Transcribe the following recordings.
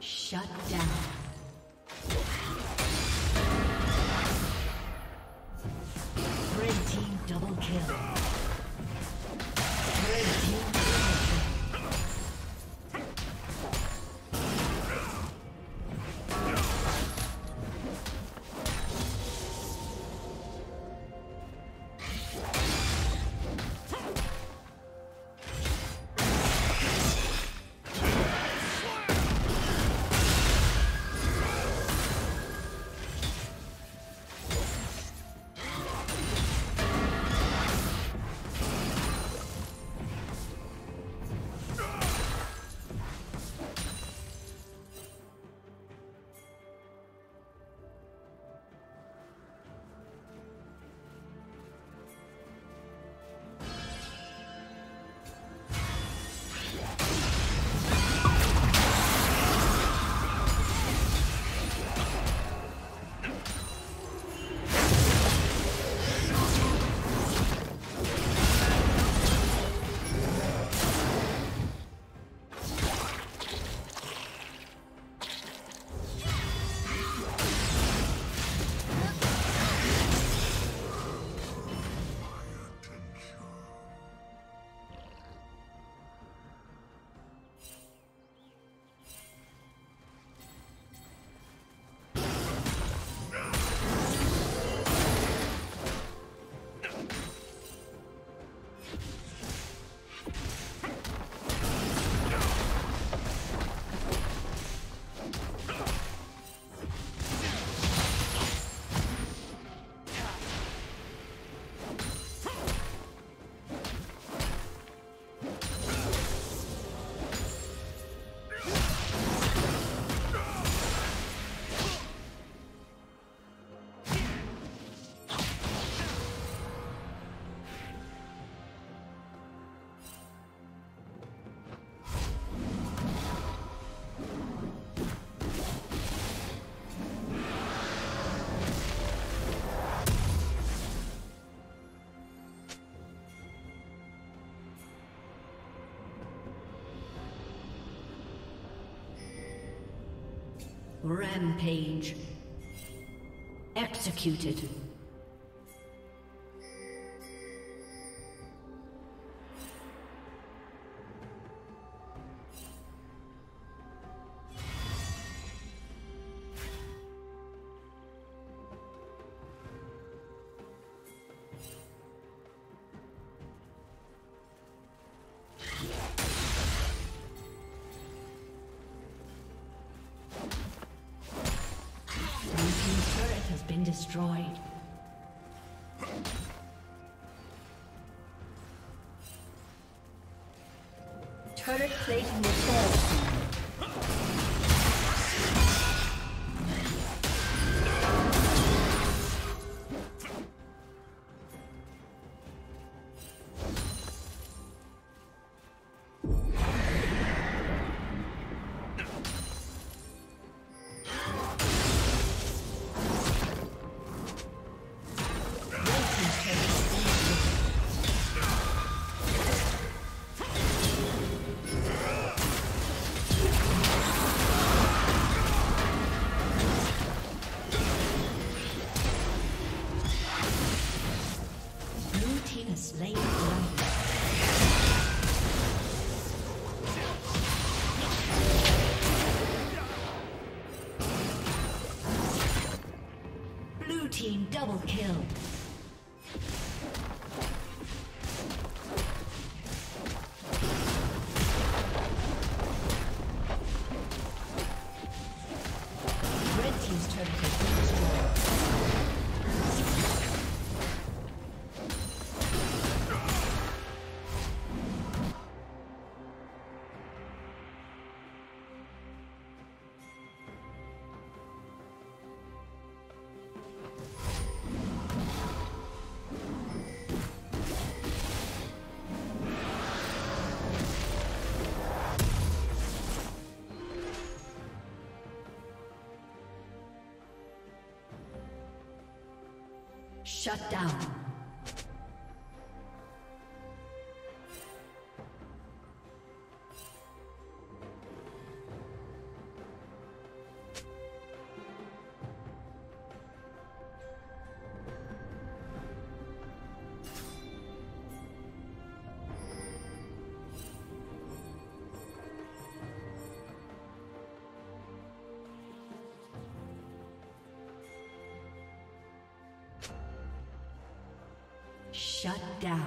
Shut down. Rampage. Executed. Destroyed. Turret plating will fall. Double kill. Shut down. Shut down.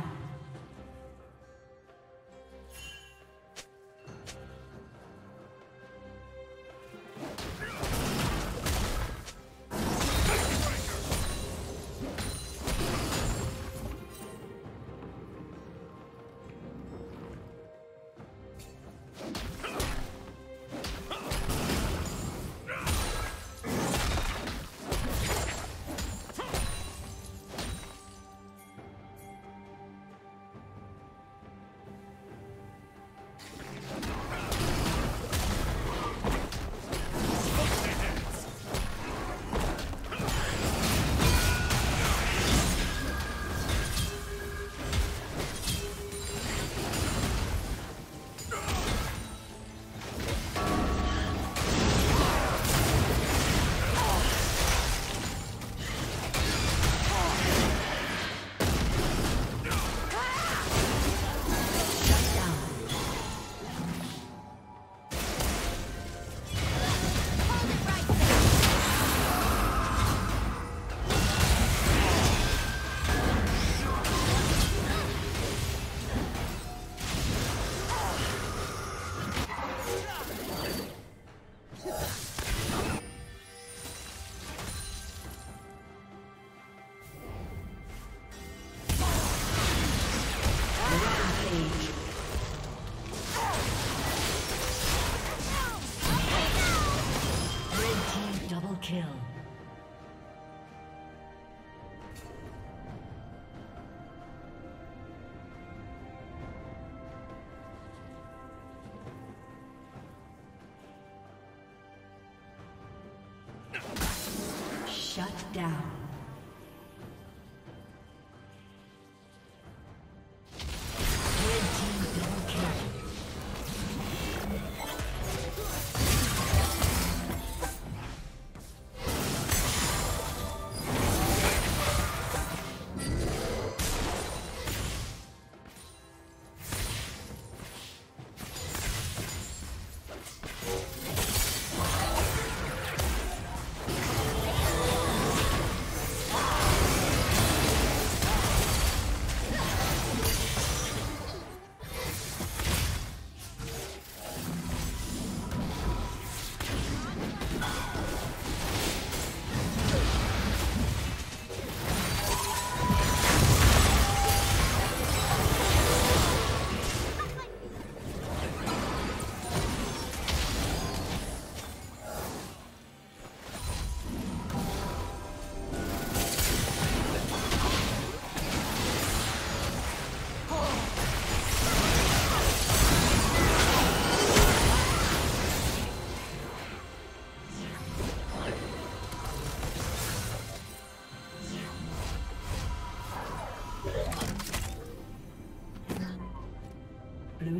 Blue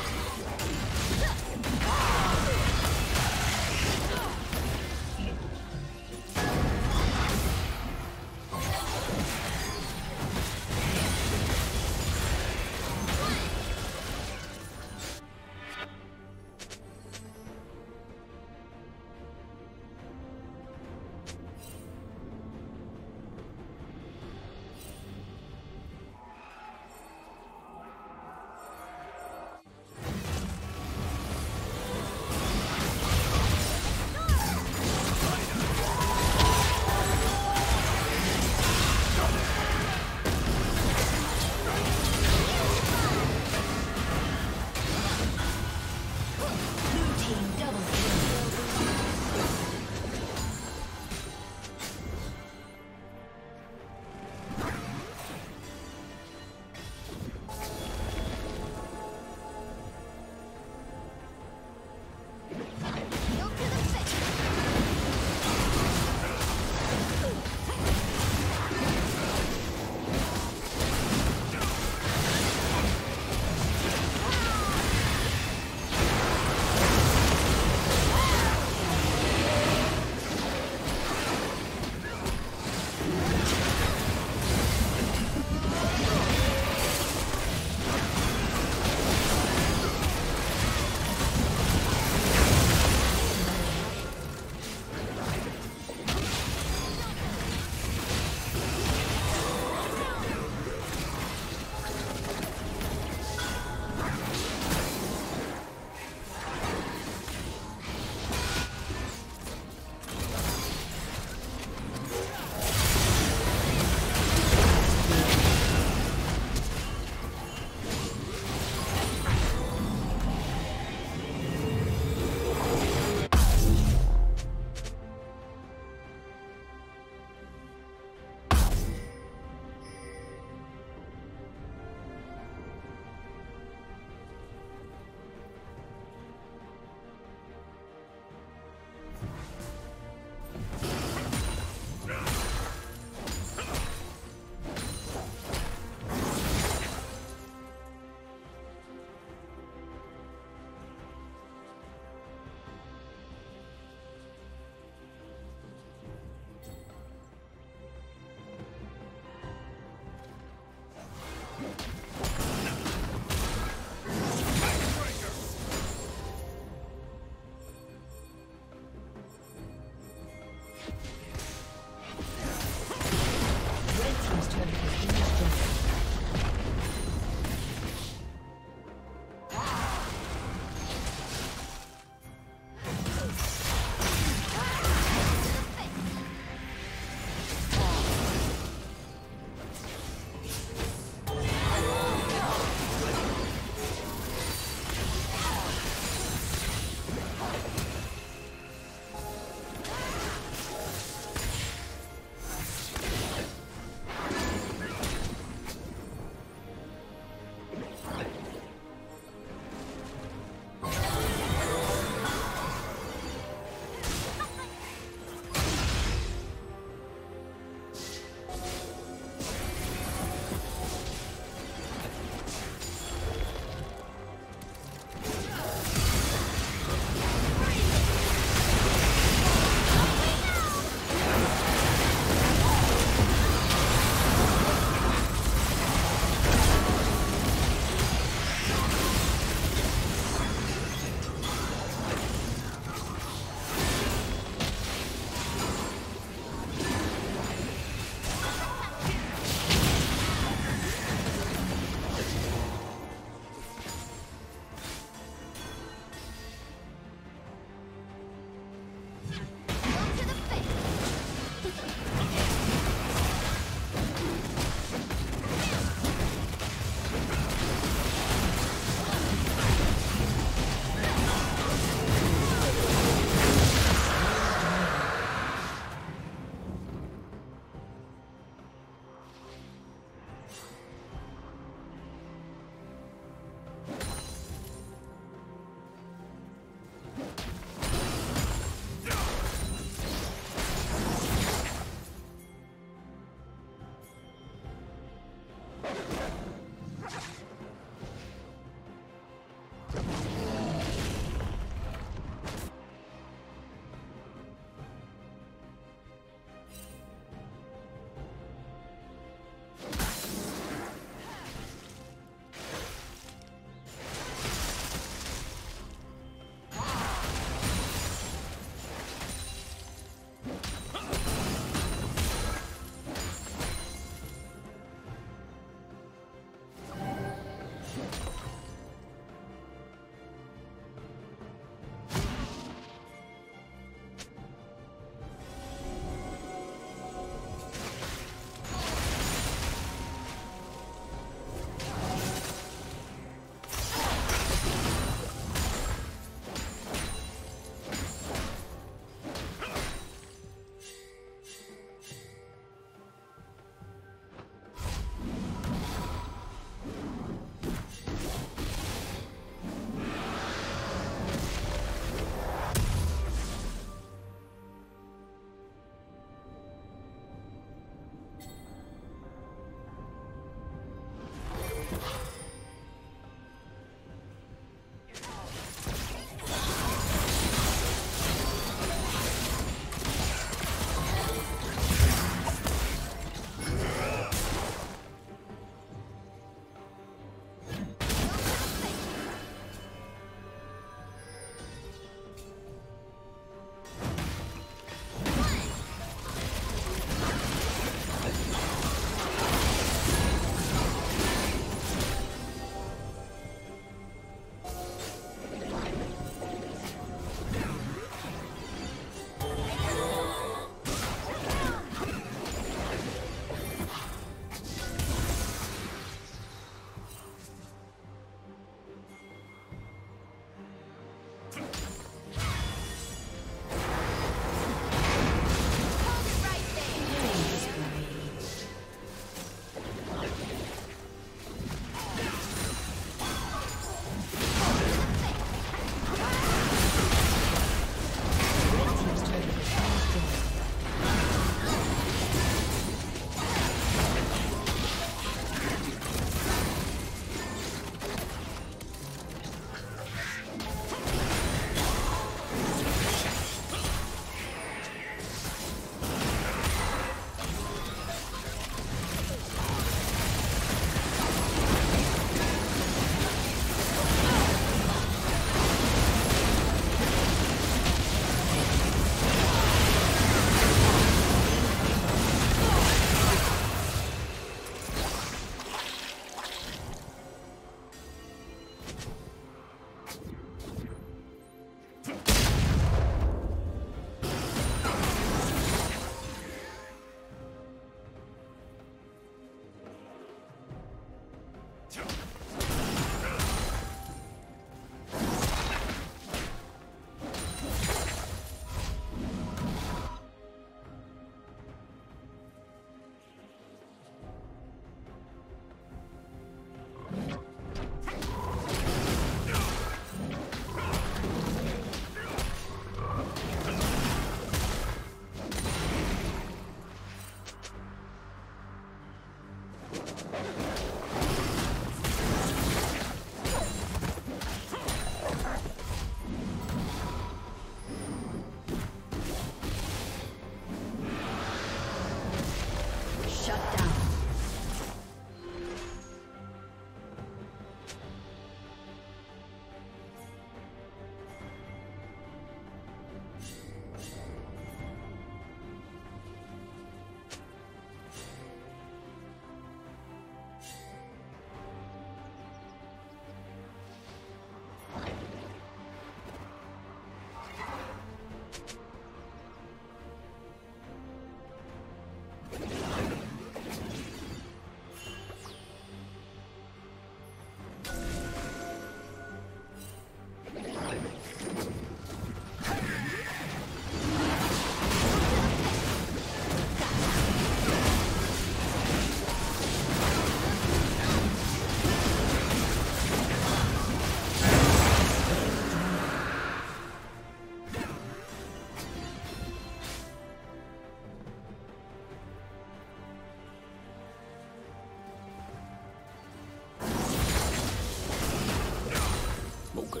mogul.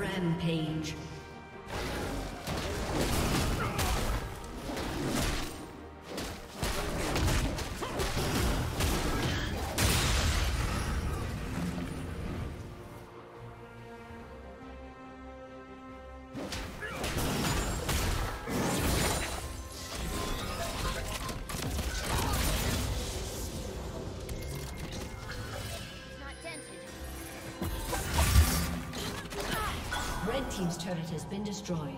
Rampage. Team's turret has been destroyed.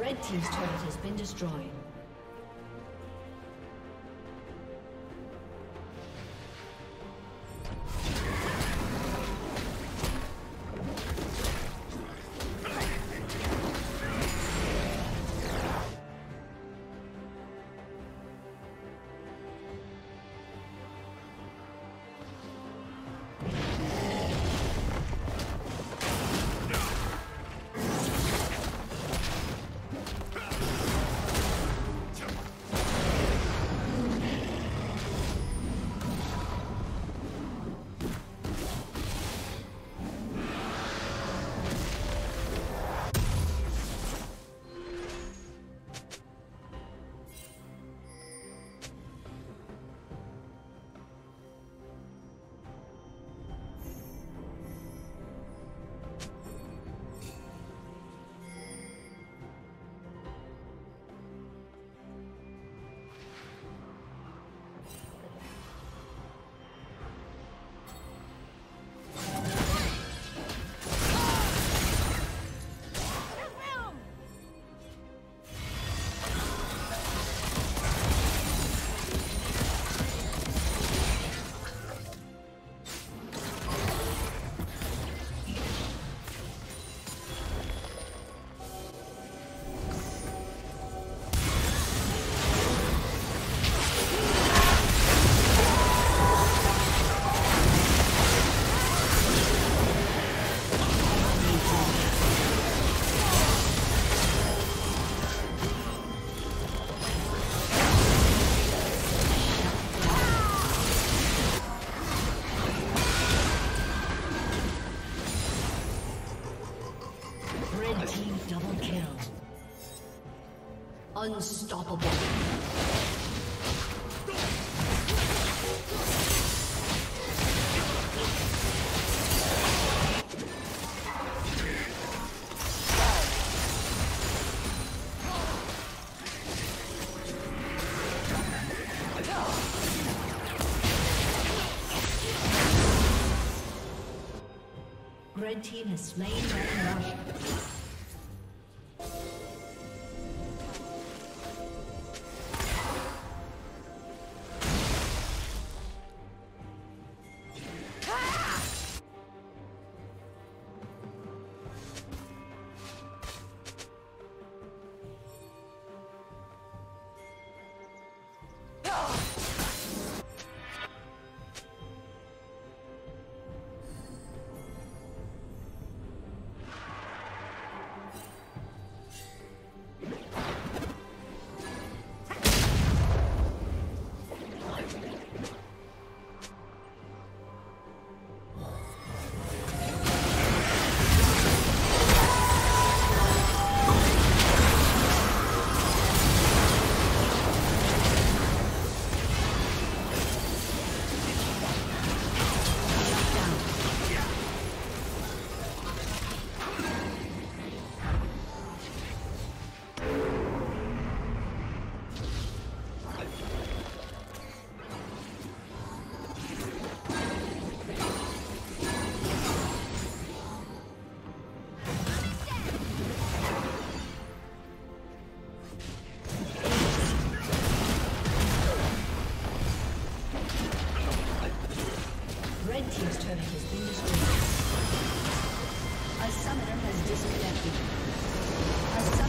Red Team's turret has been destroyed. Unstoppable. Red team has slain Red Rush. A summoner has disconnected.